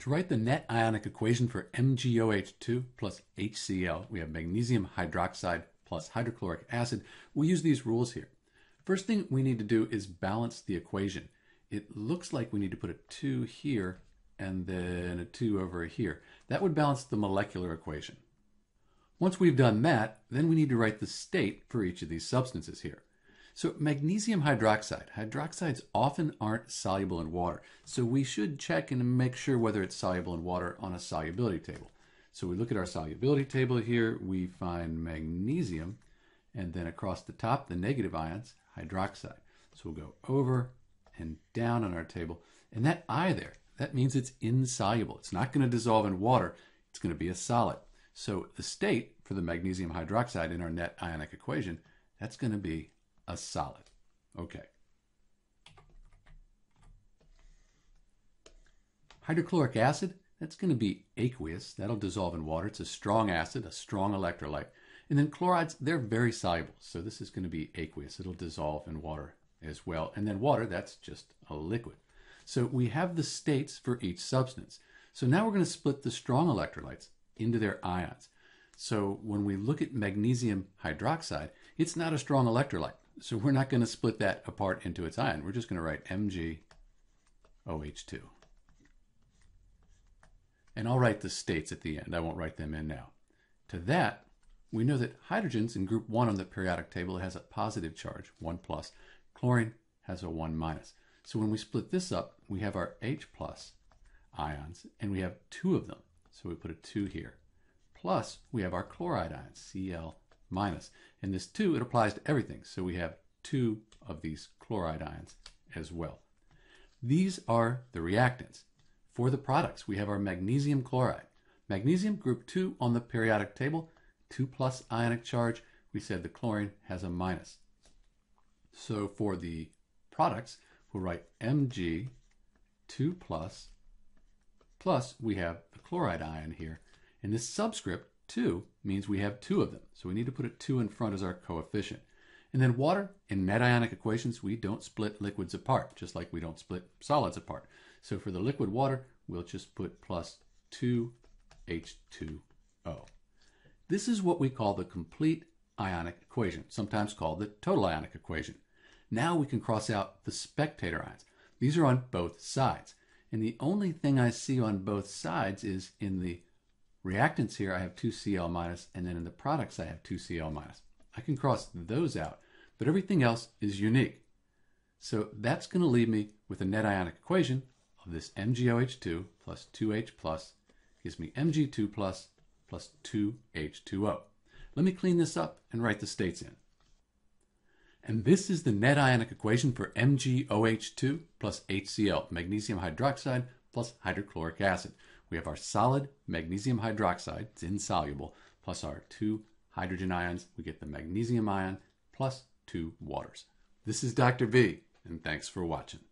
To write the net ionic equation for MgOH2 plus HCl, we have magnesium hydroxide plus hydrochloric acid. We'll use these rules here. First thing we need to do is balance the equation. It looks like we need to put a 2 here and then a 2 over here. That would balance the molecular equation. Once we've done that, then we need to write the state for each of these substances here. So magnesium hydroxide, hydroxides often aren't soluble in water, so we should check and make sure whether it's soluble in water on a solubility table. So we look at our solubility table here, we find magnesium, and then across the top, the negative ions, hydroxide. So we'll go over and down on our table, and that I there, that means it's insoluble. It's not going to dissolve in water, it's going to be a solid. So the state for the magnesium hydroxide in our net ionic equation, that's going to be a solid. Okay. Hydrochloric acid, that's going to be aqueous. That'll dissolve in water. It's a strong acid, a strong electrolyte. And then chlorides, they're very soluble. So this is going to be aqueous. It'll dissolve in water as well. And then water, that's just a liquid. So we have the states for each substance. So now we're going to split the strong electrolytes into their ions. So when we look at magnesium hydroxide, it's not a strong electrolyte. So we're not going to split that apart into its ion. We're just going to write MgOH2. And I'll write the states at the end. I won't write them in now. To that, we know that hydrogen's in group 1 on the periodic table has a positive charge, 1+. Chlorine has a 1-. So when we split this up, we have our H+ ions, and we have 2 of them. So we put a 2 here. Plus, we have our chloride ions, Cl-. And this 2, it applies to everything. So we have 2 of these chloride ions as well. These are the reactants. For the products, we have our magnesium chloride. Magnesium, group 2 on the periodic table, 2+ ionic charge. We said the chlorine has a minus. So for the products, we'll write Mg(OH)2+. Plus, we have the chloride ion here. And this subscript, 2, means we have 2 of them. So we need to put a 2 in front as our coefficient. And then water, in net ionic equations, we don't split liquids apart, just like we don't split solids apart. So for the liquid water, we'll just put plus 2H2O. This is what we call the complete ionic equation, sometimes called the total ionic equation. Now we can cross out the spectator ions. These are on both sides. And the only thing I see on both sides is in the reactants here, I have 2Cl-, and then in the products, I have 2Cl-. I can cross those out, but everything else is unique. So that's going to leave me with a net ionic equation of this MgOH2 plus 2H plus gives me Mg2 plus 2H2O. Let me clean this up and write the states in. And this is the net ionic equation for MgOH2 plus HCl, magnesium hydroxide plus hydrochloric acid. We have our solid magnesium hydroxide, it's insoluble, plus our 2 hydrogen ions. We get the magnesium ion plus 2 waters. This is Dr. B, and thanks for watching.